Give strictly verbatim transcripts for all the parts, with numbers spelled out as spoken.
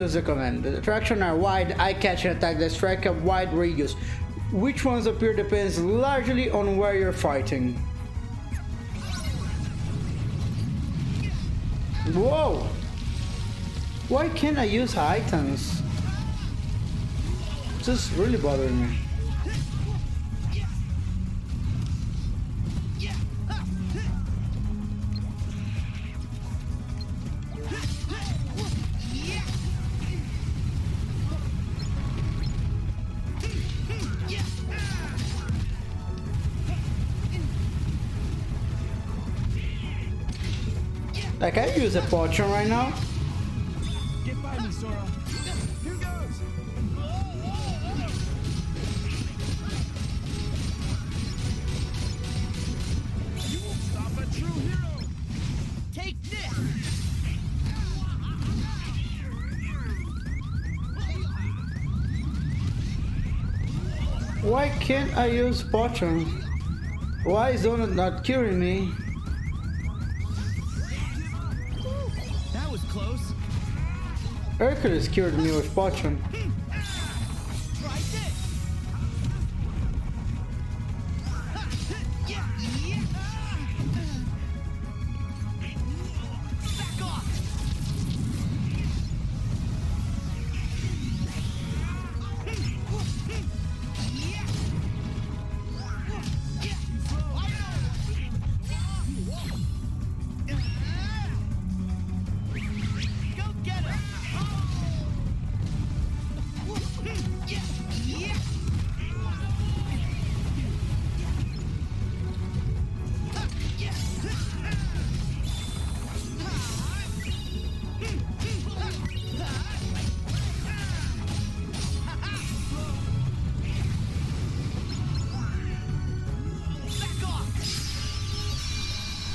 Is the command. The attractions are wide, eye-catching attack that strike a wide radius. Which ones appear depends largely on where you're fighting. Whoa! Why can't I use items? This is really bothering me. Like, I use a potion right now. Get by me, Sora. Here goes. You won't stop a true hero. Take this. Why can't I use potion? Why is Donald not curing me? Hercules cured me with potion.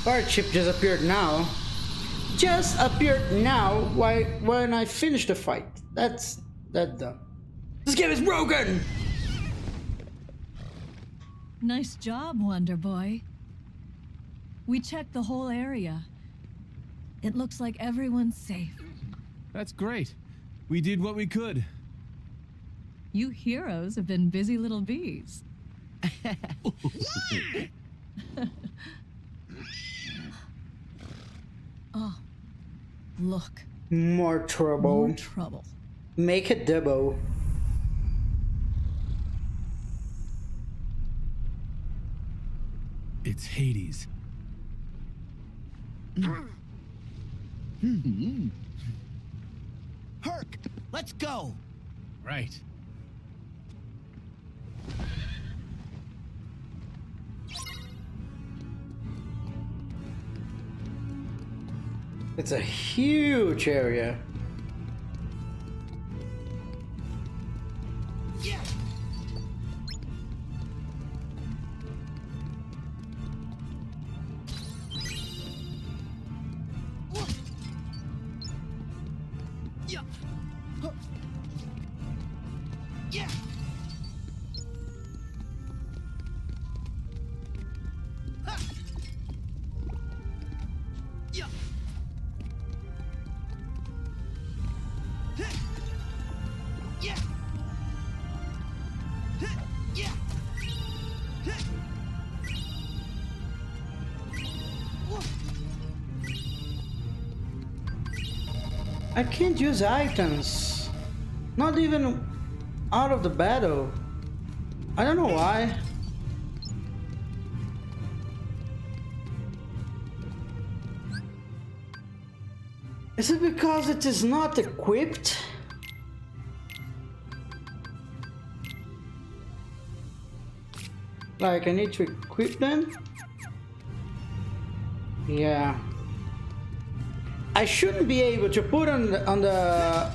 Our ship just appeared now. Just appeared now. Why? When I finished the fight. That's that dumb. This game is broken. Nice job, Wonder Boy. We checked the whole area. It looks like everyone's safe. That's great. We did what we could. You heroes have been busy little bees. Oh, look. More trouble. More trouble. Make it double. It's Hades. Herc, let's go. Right. It's a huge area. Yeah. Yeah. Yeah. I can't use items, not even out of the battle. I don't know why. Is it because it is not equipped? Like, I need to equip them? Yeah. I shouldn't be able to put on the, on the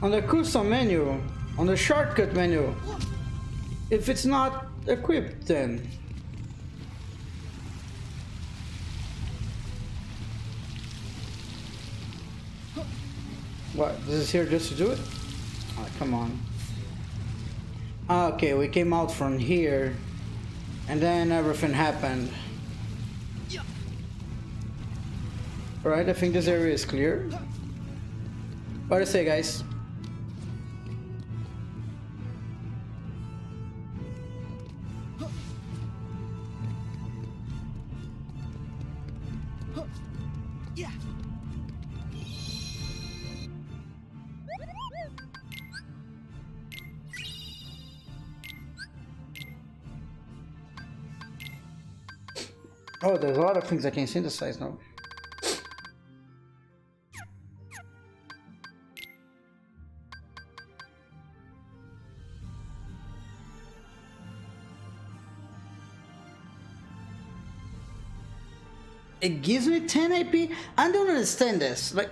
on the custom menu, on the shortcut menu, if it's not equipped then. What, this is here just to do it? Oh, come on. Okay, we came out from here and then everything happened. Alright, I think this area is clear. What do you say, guys? Oh, there's a lot of things I can synthesize now. It gives me ten A P? I don't understand this. Like,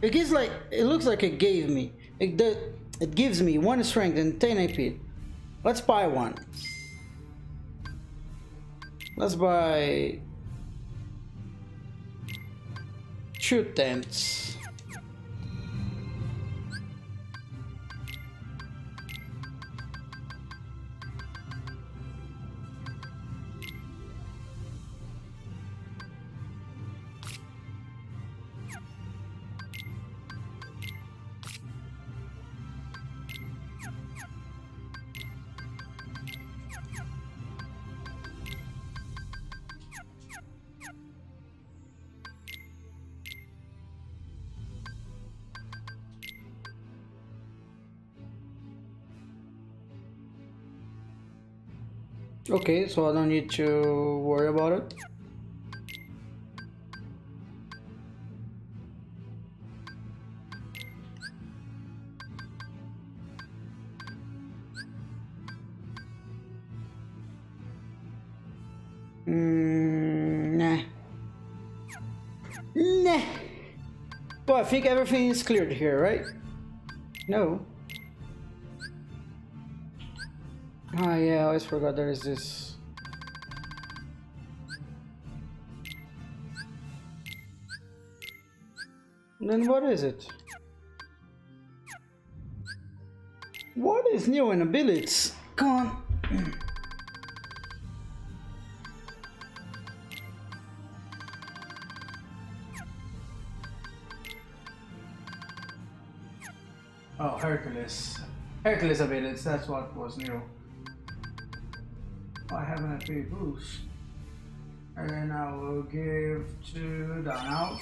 it gives like, it looks like it gave me. It, the, it gives me one strength and ten A P. Let's buy one. Let's buy two tents. Okay, so I don't need to worry about it. Mm, nah. Nah. Well, I think everything is cleared here, right? No. Ah, yeah, I always forgot there is this. Then what is it? What is new in abilities? Come on. Oh, Hercules. Hercules abilities, that's what was new. I have an F P boost, and then I will give to Donald.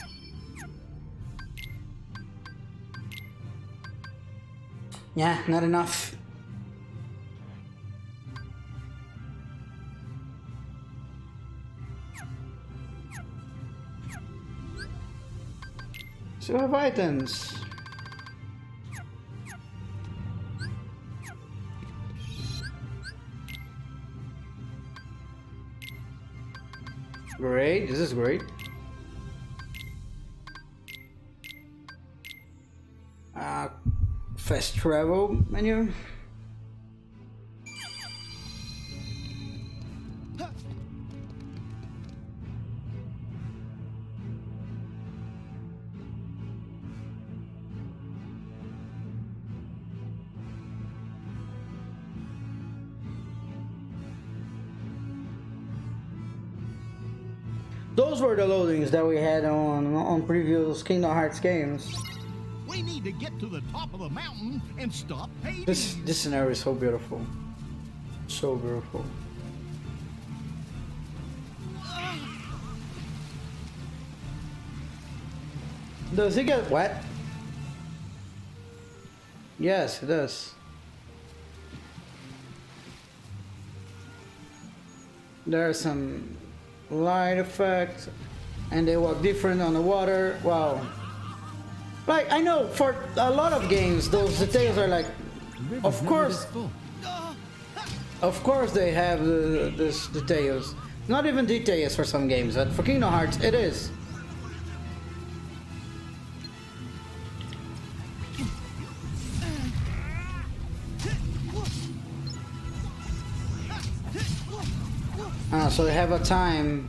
Yeah, not enough. So I have items. Great, this is great. Uh, fast travel menu. Those were the loadings that we had on on previous Kingdom Hearts games. We need to get to the top of the mountain and stop Hades. This this scenario is so beautiful, so beautiful. Does it get wet? Yes, it does. There are some light effect, and they walk different on the water. Wow. Like, I know for a lot of games those details are like, of course of course they have the, this details. Not even details for some games, but for Kingdom Hearts it is. Ah, so they have a time.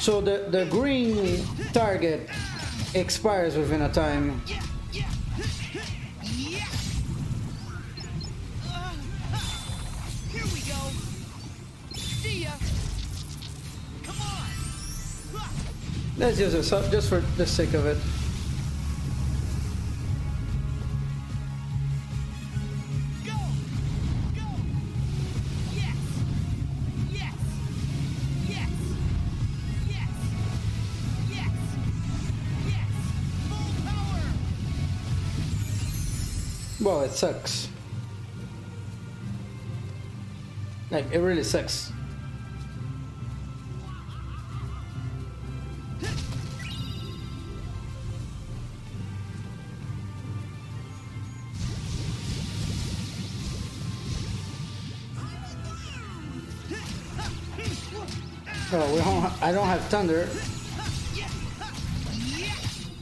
So the, the green target expires within a time. Here we go. See ya. Come on. Let's use this up just for the sake of it. Well, it sucks. Like, it really sucks. So we don't. I don't have thunder.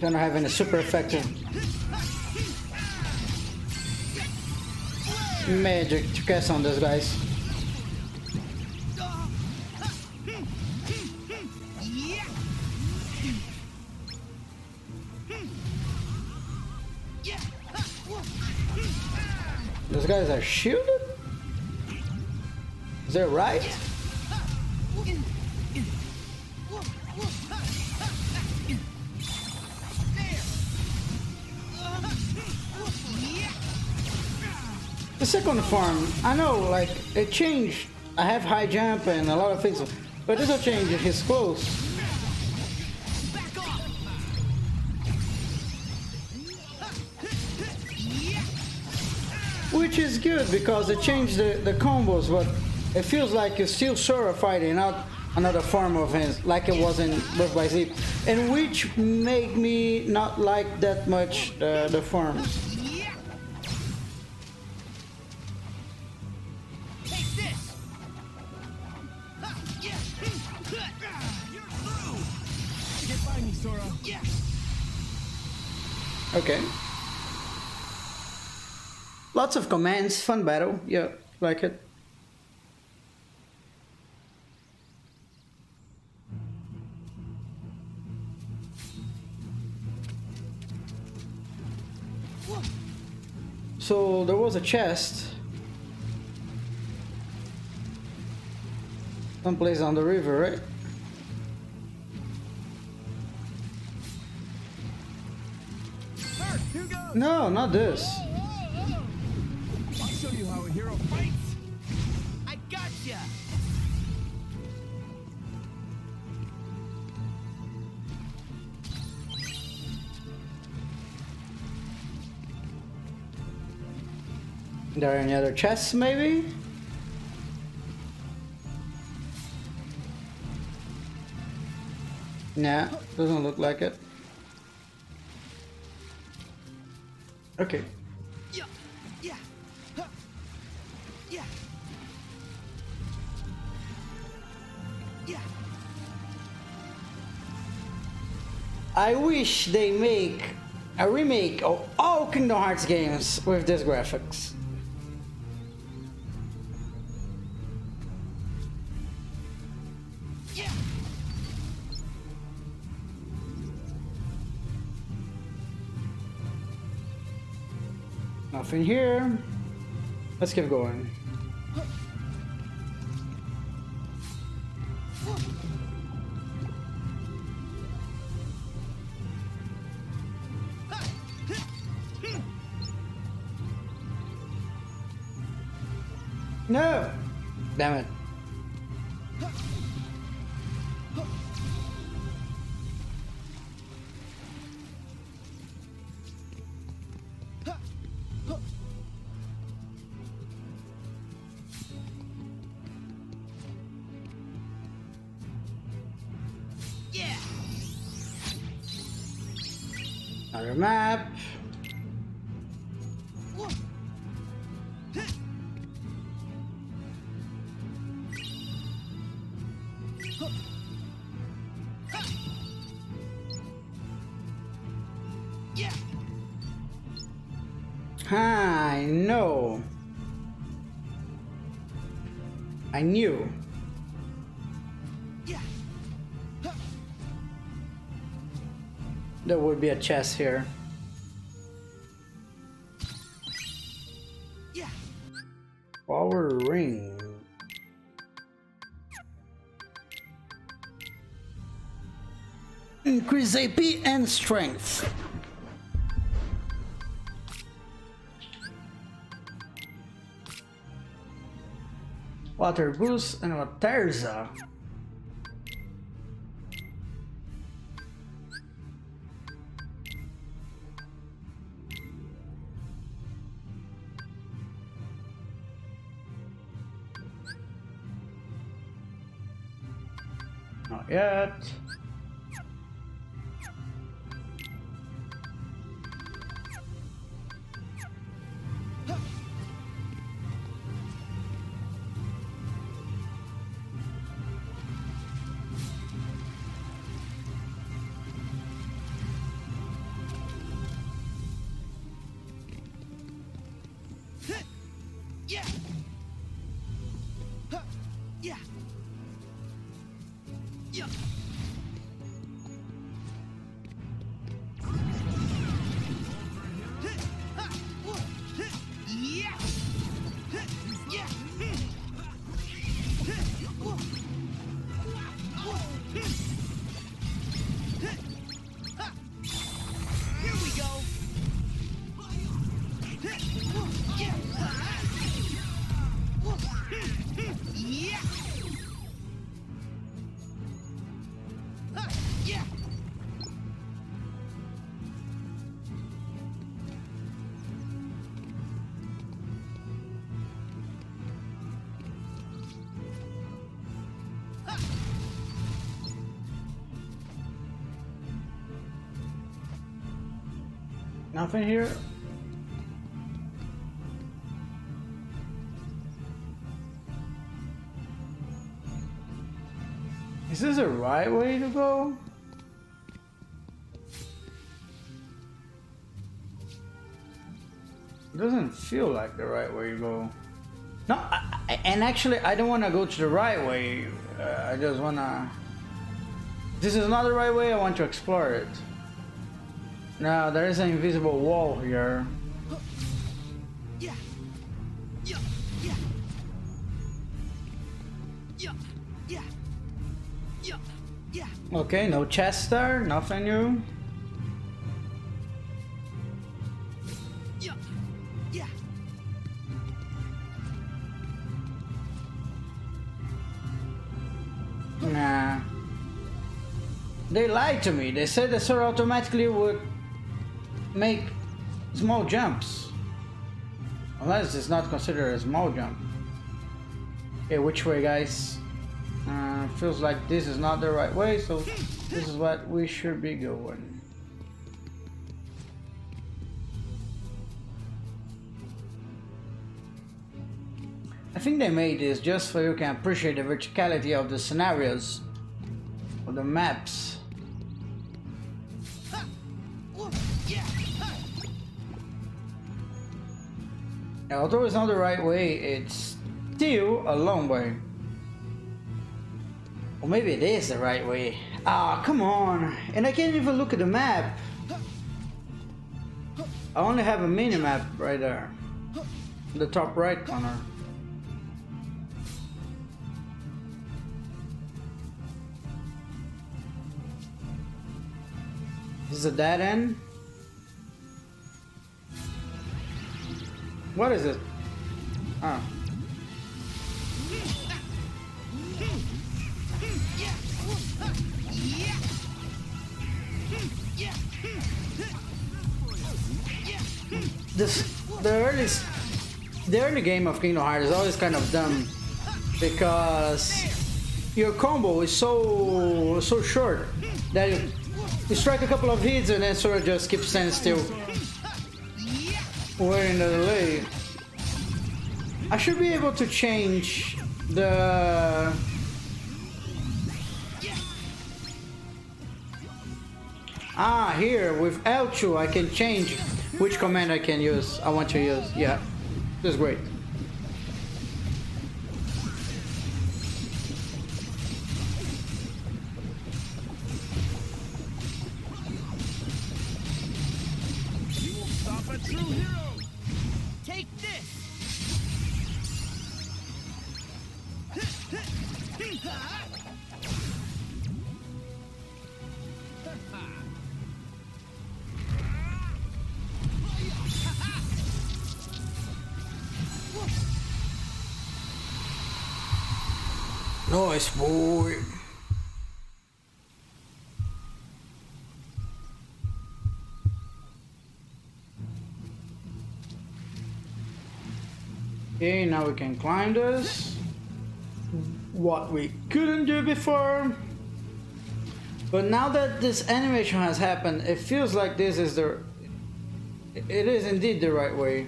Gonna have any super effective magic to cast on those guys. Those guys are shielded? Is that right? The second farm, I know, like, it changed. I have high jump and a lot of things, but this will change his clothes. Which is good because it changed the, the combos, but it feels like you're still Sora fighting, not another form of his, like it was in Birth by Sleep. And which made me not like that much uh, the forms. Okay. Lots of commands, fun battle. Yeah, like it. So there was a chest someplace on the river, right? No, not this. I'll show you how a hero fights. I gotcha. There are any other chests, maybe? Nah, doesn't look like it. Okay. Yeah. Yeah. Huh. Yeah. Yeah. I wish they make a remake of all Kingdom Hearts games with these graphics. Nothing here. Let's keep going. No! Damn it. Another map. Yeah. I know. I knew. There would be a chest here. Yeah. Power ring. Increase A P and strength. Water boost and a Terza. Not yet. Yeah. Huh. Yeah. Yeah. Nothing here. Is this the right way to go? It doesn't feel like the right way to go. No, I, I, and actually I don't want to go to the right way. Uh, I just want to... This is not the right way, I want to explore it. Now there is an invisible wall here. Yeah. Yeah. Yeah. Yeah. Yeah. Yeah. Yeah. Okay, no chest there, nothing new. Yeah. Yeah. Nah. They lied to me. They said the Sora automatically would make small jumps, unless it's not considered a small jump. Okay, which way, guys? Uh, feels like this is not the right way, so this is what we should be going. I think they made this just so you can appreciate the verticality of the scenarios, of the maps. Although it's not the right way, it's still a long way. Or maybe it is the right way. Ah, come on! And I can't even look at the map. I only have a mini-map right there. In the top right corner. This is a dead end. What is it? Oh. This, the early, the early game of Kingdom Hearts is always kind of dumb because your combo is so so short that you, you strike a couple of hits and then Sora just keeps standing still. We're in the delay. I should be able to change the... Ah, here with L two I can change which command I can use, I want to use, yeah. That's great. Nice boy. Okay, now we can climb this. What we couldn't do before. But now that this animation has happened, it feels like this is the... It is indeed the right way.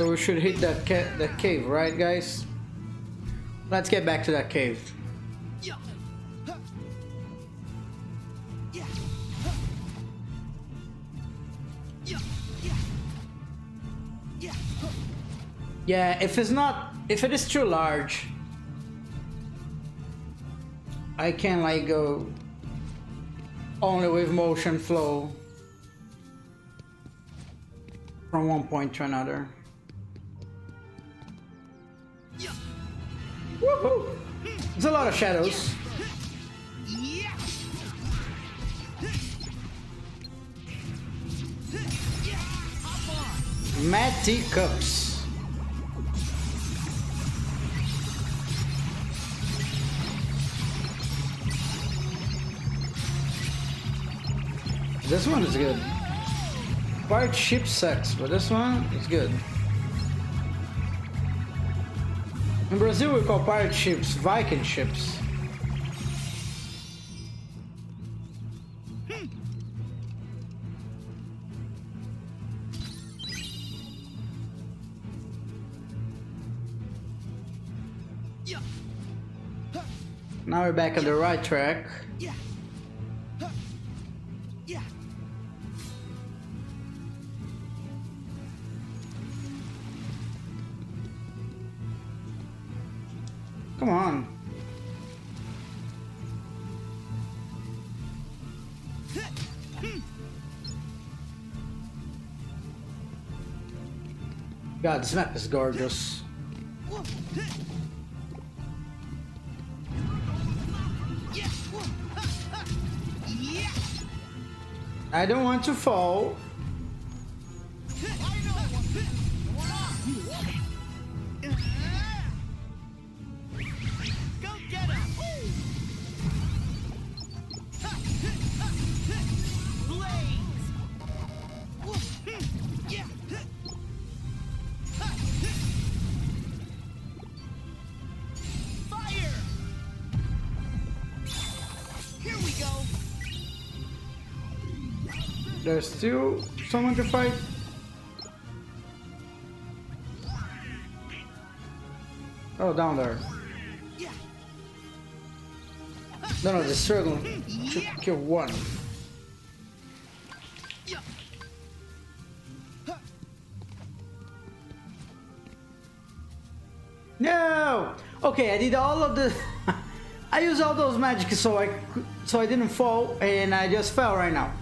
So we should hit that ca that cave, right, guys? Let's get back to that cave. Yeah. Yeah, if it's not, if it is too large, I can like go only with motion flow from one point to another. Yeah. Woohoo! There's a lot of shadows. Mad teacups. This one is good. Pirate ship sucks, but this one is good. In Brazil we call pirate ships Viking ships. Now we're back on the right track. Yeah. Yeah. Come on. God, this map is gorgeous. I don't want to fall. Go get him. Fire. Here we go. There's still someone to fight. Oh, down there. No, no, the struggle to kill one. No! Okay, I did all of the... I used all those magic so I, so I didn't fall, and I just fell right now.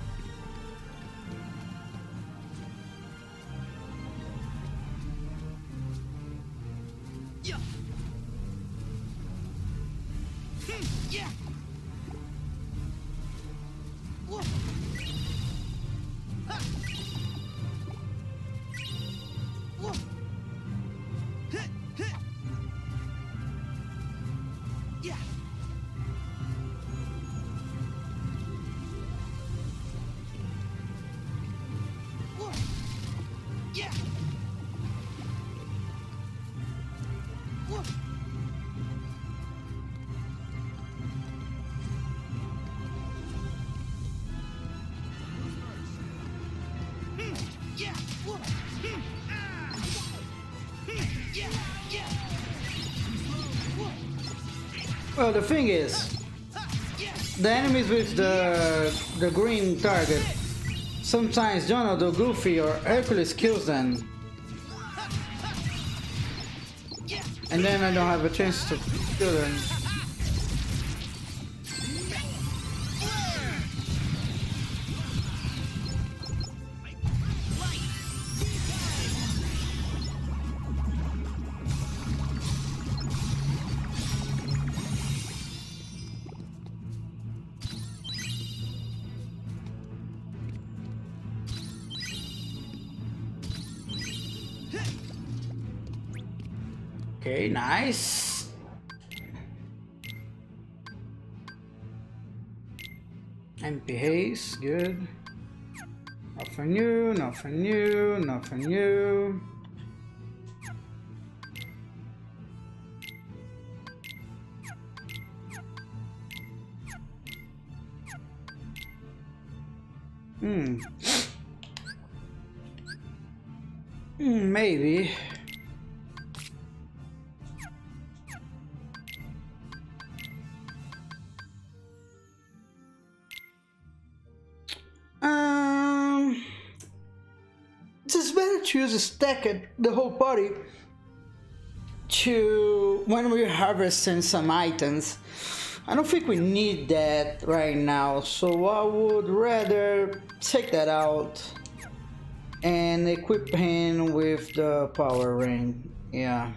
Well, the thing is, the enemies with the the green target, sometimes Donald or Goofy or Hercules kills them. And then I don't have a chance to kill them. Okay, nice. M P haze, good. Nothing new, nothing new, nothing new. Hmm. Hmm, maybe. It's better to use a stack at the whole party to when we're harvesting some items. I don't think we need that right now, so I would rather take that out and equip him with the power ring. Yeah.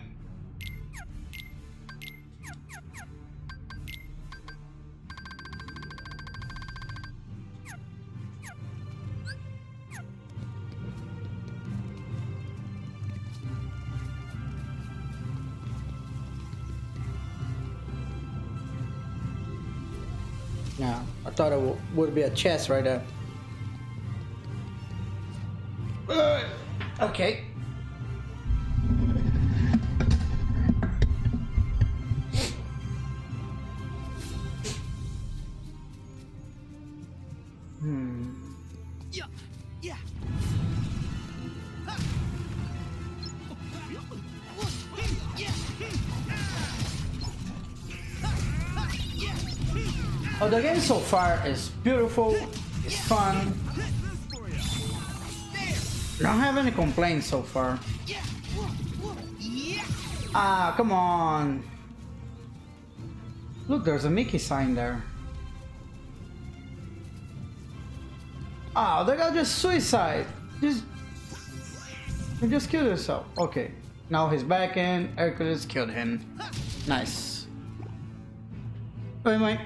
Yeah, I thought it would be a chest right there. Uh, okay. Hmm. Yeah. Yeah. Oh, the game so far is beautiful, it's fun. I don't have any complaints so far. Ah, come on. Look, there's a Mickey sign there. Ah, they got just suicide. Just, he just killed himself. Okay, now he's back in. Hercules killed him. Nice. Wait, wait.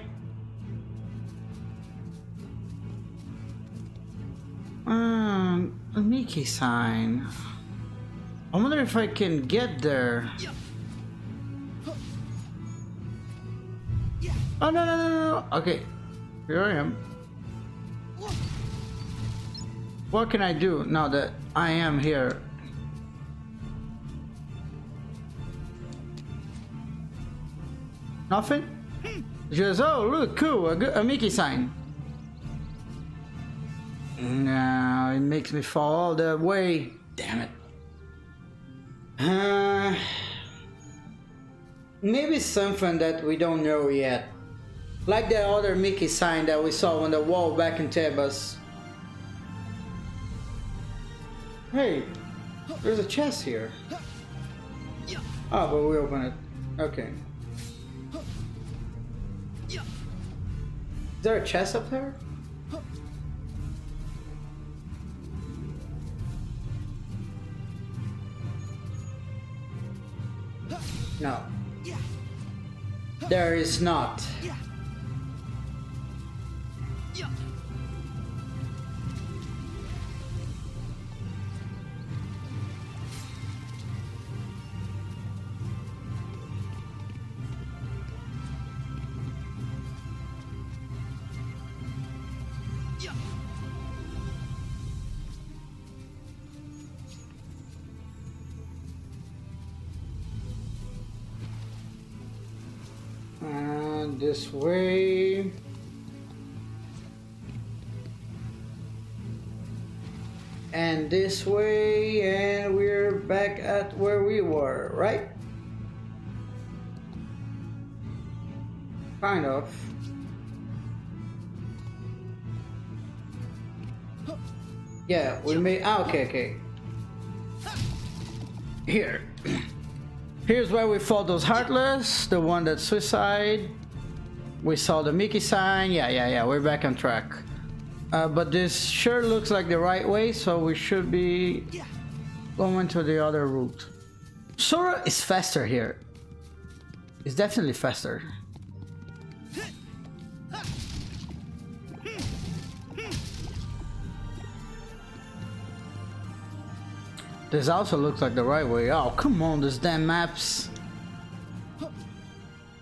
Um, a Mickey sign. I wonder if I can get there. Oh, no, no, no, no, no. Okay, here I am. What can I do now that I am here? Nothing? Just, oh, look, cool, a, a Mickey sign. No, it makes me fall all the way. Damn it. Uh, maybe something that we don't know yet. Like the other Mickey sign that we saw on the wall back in Thebes. Hey, there's a chest here. Oh, but we open it. Okay. Is there a chest up there? No, there is not. This way. And this way, and we're back at where we were, right? Kind of. Yeah, we made. Ah, okay, okay. Here. Here's where we fought those Heartless, the one that suicide. We saw the Mickey sign. Yeah, yeah, yeah. We're back on track. Uh, but this sure looks like the right way, so we should be going to the other route. Sora is faster here. It's definitely faster. This also looks like the right way. Oh, come on, these damn maps.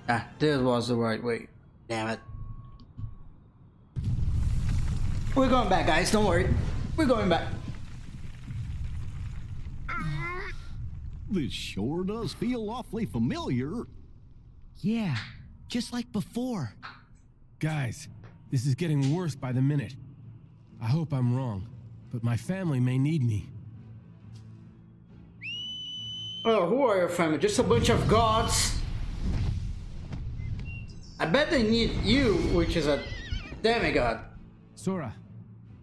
Ah, this was the right way. Damn it. We're going back, guys. Don't worry. We're going back. This sure does feel awfully familiar. Yeah, just like before. Guys, this is getting worse by the minute. I hope I'm wrong, but my family may need me. Oh, who are your family? Just a bunch of gods. I bet they need you, which is a demigod. Sora,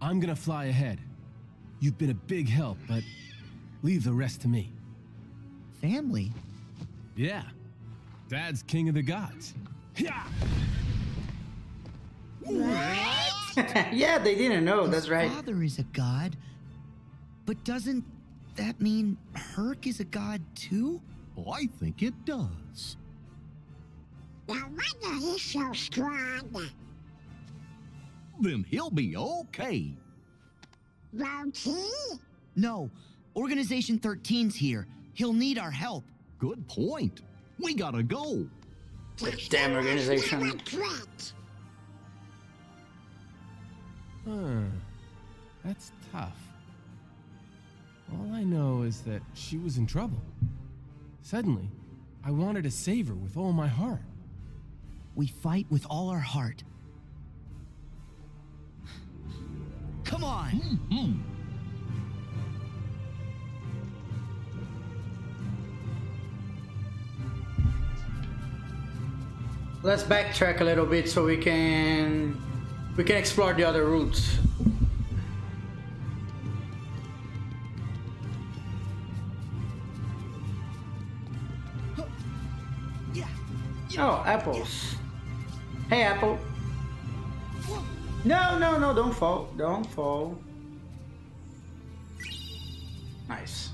I'm gonna fly ahead. You've been a big help, but leave the rest to me. Family? Yeah, Dad's king of the gods. Yeah. What? Yeah, they didn't know. His That's right. Father is a god, but doesn't that mean Herc is a god too? Oh, I think it does. No wonder he's so strong. Then he'll be okay. Won't he? No, Organization thirteen's here. He'll need our help. Good point. We gotta go. The damn organization. Huh. That's tough. All I know is that she was in trouble. Suddenly, I wanted to save her with all my heart. We fight with all our heart. Come on! Mm-hmm. Let's backtrack a little bit so we can we can explore the other routes. Oh, apples. Hey, apple. No, no, no, don't fall. Don't fall. Nice.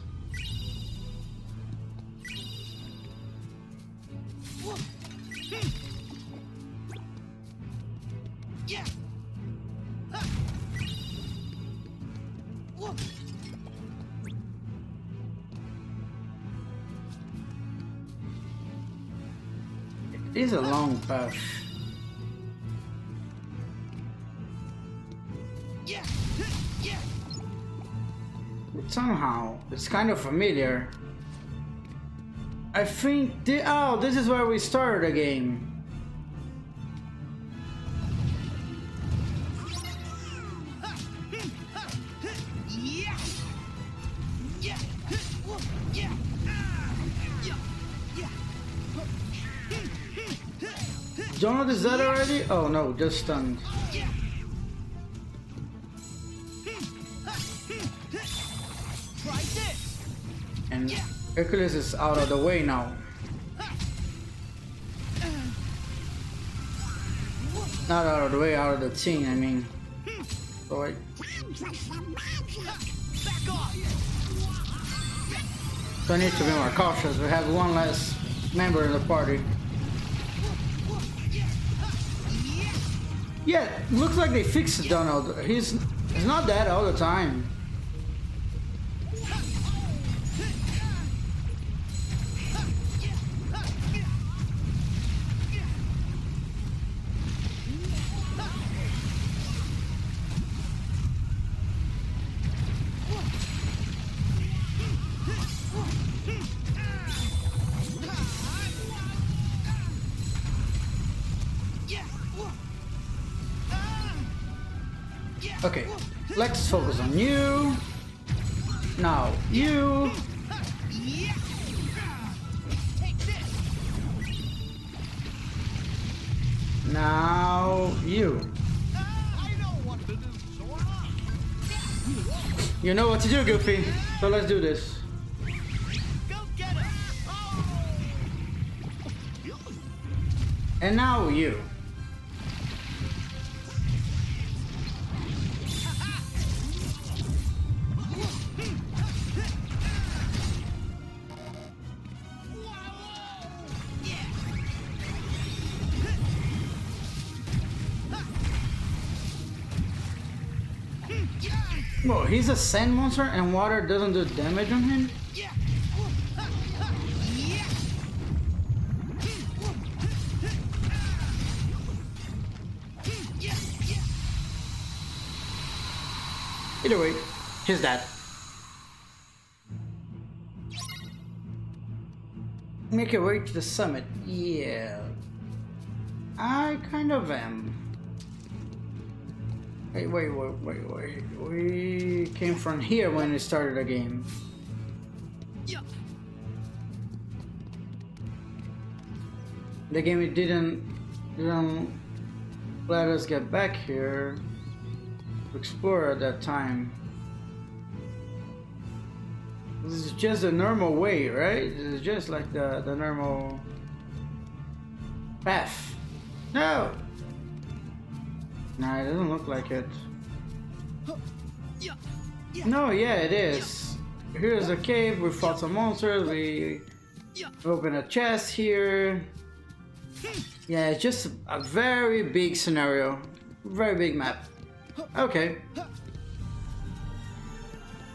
It's a long path. But somehow, it's kind of familiar. I think... The, oh, this is where we started the game. Donald, is that already? Oh no, just stunned. And Hercules is out of the way now. Not out of the way, out of the team, I mean. Boy. So I need to be more cautious. We have one less member in the party. Yeah, looks like they fixed Donald. He's, he's not dead all the time. Okay, let's focus on you. Now you. Now you. You know what to do, Goofy. So let's do this. And now you. Whoa, he's a sand monster and water doesn't do damage on him? Either way, he's dead. Make your way to the summit. Yeah. I kind of am. Wait, wait, wait, wait, wait, we came from here when we started the game. The game it didn't, didn't let us get back here to explore at that time. This is just a normal way, right? It's just like the, the normal path. No! Nah, it doesn't look like it. No, yeah, it is. Here's a cave, we fought some monsters, we opened a chest here. Yeah, it's just a very big scenario. Very big map. Okay.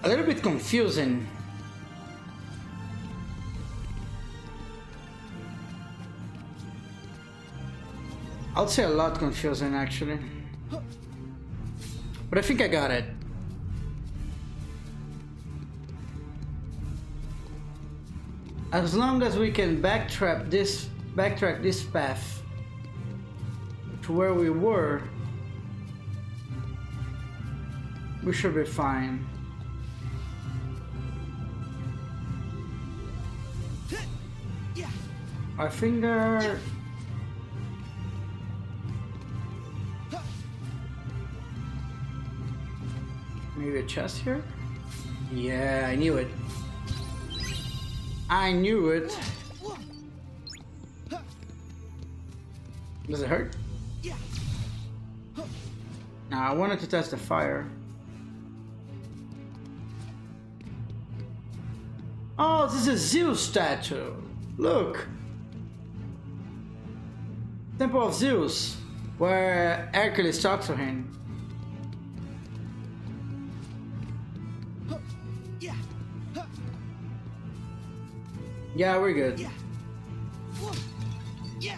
A little bit confusing. I'll say a lot confusing actually. But I think I got it. As long as we can backtrack this backtrack this path to where we were, we should be fine. I think there... maybe a chest here? Yeah, I knew it. I knew it. Does it hurt? Nah, I wanted to test the fire. Oh, this is a Zeus statue. Look. Temple of Zeus, where Hercules talks to him. Yeah, we're good. Yeah.